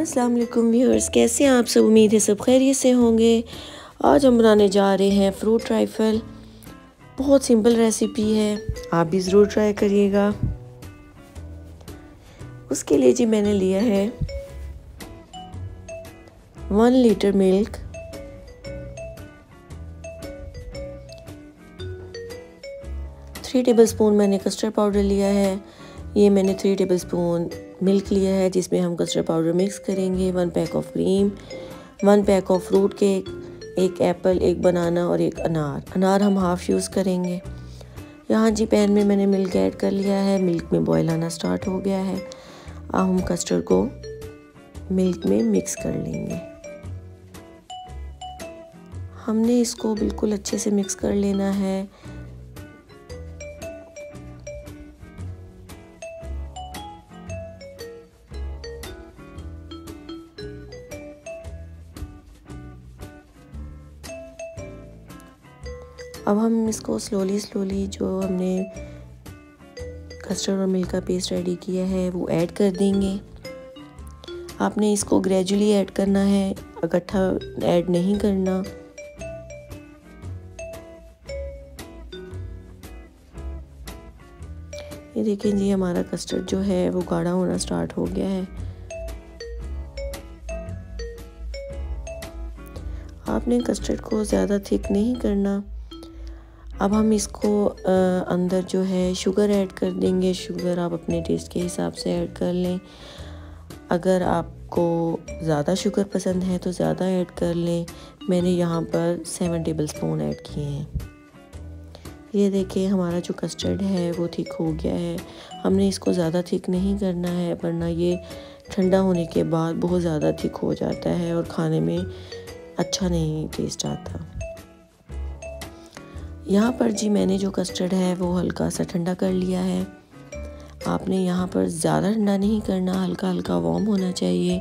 अस्सलाम वालेकुम व्यूअर्स, कैसे हैं आप सब। उम्मीद है सब खैरियत से होंगे। आज हम बनाने जा रहे हैं फ्रूट ट्राइफल। बहुत सिंपल रेसिपी है, आप भी ज़रूर ट्राई करिएगा। उसके लिए जी मैंने लिया है 1 लीटर मिल्क, 3 टेबलस्पून मैंने कस्टर्ड पाउडर लिया है। ये मैंने 3 टेबलस्पून मिल्क लिया है जिसमें हम कस्टर्ड पाउडर मिक्स करेंगे। 1 pack of cream, 1 pack of fruit cake, 1 apple, 1 banana और 1 अनार हम हाफ यूज़ करेंगे। यहाँ जी पैन में मैंने मिल्क ऐड कर लिया है। मिल्क में बॉयल आना स्टार्ट हो गया है। अब हम कस्टर्ड को मिल्क में मिक्स कर लेंगे। हमने इसको बिल्कुल अच्छे से मिक्स कर लेना है। अब हम इसको स्लोली जो हमने कस्टर्ड और मिल्क का पेस्ट रेडी किया है वो ऐड कर देंगे। आपने इसको ग्रेजुअली ऐड करना है, इकट्ठा ऐड नहीं करना। ये देखिए जी, हमारा कस्टर्ड जो है वो गाढ़ा होना स्टार्ट हो गया है। आपने कस्टर्ड को ज़्यादा थिक नहीं करना। अब हम इसको अंदर जो है शुगर ऐड कर देंगे। शुगर आप अपने टेस्ट के हिसाब से ऐड कर लें। अगर आपको ज़्यादा शुगर पसंद है तो ज़्यादा ऐड कर लें। मैंने यहाँ पर 7 टेबलस्पून ऐड किए हैं। ये देखिए, हमारा जो कस्टर्ड है वो थिक हो गया है। हमने इसको ज़्यादा थिक नहीं करना है, वरना ये ठंडा होने के बाद बहुत ज़्यादा थिक हो जाता है और खाने में अच्छा नहीं टेस्ट आता। यहाँ पर जी मैंने जो कस्टर्ड है वो हल्का सा ठंडा कर लिया है। आपने यहाँ पर ज़्यादा ठंडा नहीं करना, हल्का हल्का वार्म होना चाहिए।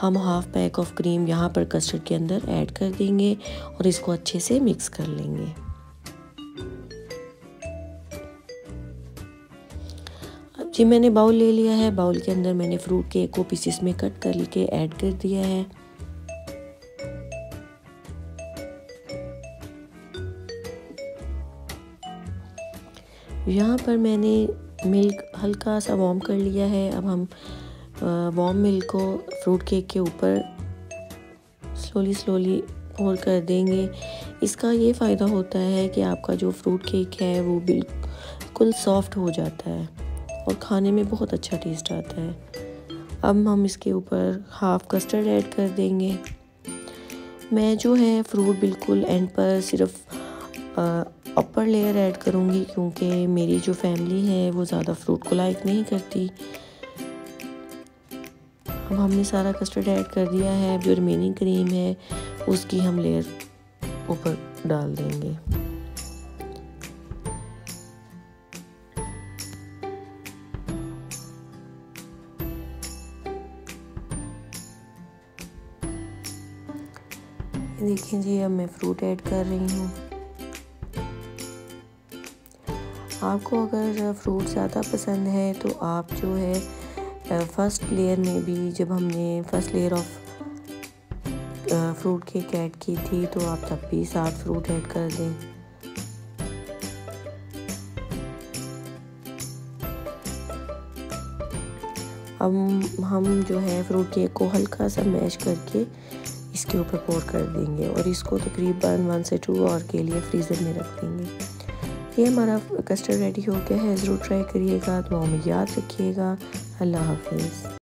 हम 1/2 पैक ऑफ क्रीम यहाँ पर कस्टर्ड के अंदर ऐड कर देंगे और इसको अच्छे से मिक्स कर लेंगे। अब जी मैंने बाउल ले लिया है। बाउल के अंदर मैंने फ्रूट केक को पीसेस में कट करके ऐड कर दिया है। यहाँ पर मैंने मिल्क हल्का सा वार्म कर लिया है। अब हम वार्म मिल्क को फ्रूट केक के ऊपर स्लोली पोर कर देंगे। इसका ये फ़ायदा होता है कि आपका जो फ्रूट केक है वो बिल्कुल सॉफ्ट हो जाता है और खाने में बहुत अच्छा टेस्ट आता है। अब हम इसके ऊपर 1/2 कस्टर्ड ऐड कर देंगे। मैं जो है फ्रूट बिल्कुल एंड पर सिर्फ अपर लेयर ऐड करूँगी, क्योंकि मेरी जो फैमिली है वो ज़्यादा फ्रूट को लाइक नहीं करती। अब हमने सारा कस्टर्ड ऐड कर दिया है। जो रिमेनिंग क्रीम है उसकी हम लेयर ऊपर डाल देंगे। देखिए जी, अब मैं फ्रूट ऐड कर रही हूँ। आपको अगर फ्रूट ज़्यादा पसंद है तो आप जो है फर्स्ट लेयर में भी, जब हमने first layer of fruit cake add की थी, तो आप तब भी साथ फ्रूट ऐड कर दें। अब हम जो है फ्रूट केक को हल्का सा मैश करके इसके ऊपर पोर कर देंगे और इसको तकरीबन 1 से 2 आवर के लिए फ्रीज़र में रख देंगे। ये हमारा कस्टर्ड रेडी हो गया है। ज़रूर ट्राई करिएगा। दुआओं में याद रखिएगा। अल्लाह हाफिज़।